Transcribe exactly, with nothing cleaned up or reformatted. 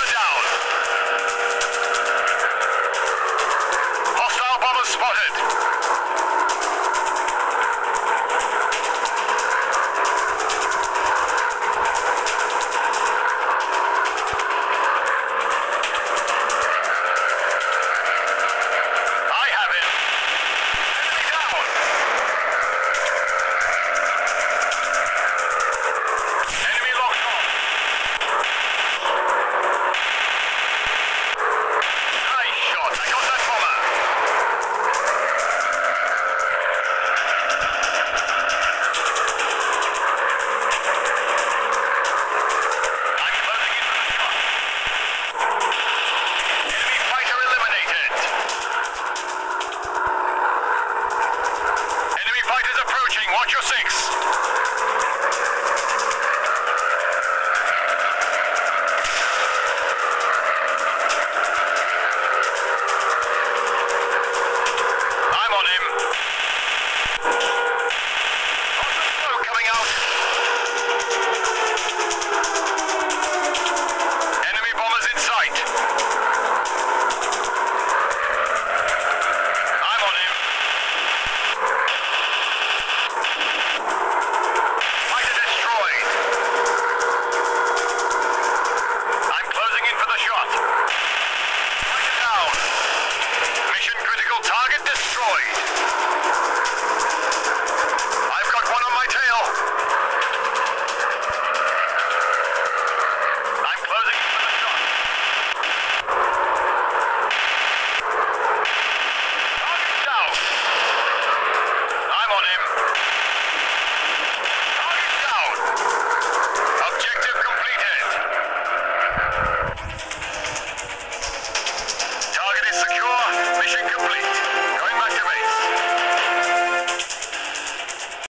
Bomber's down. Hostile bomber spotted.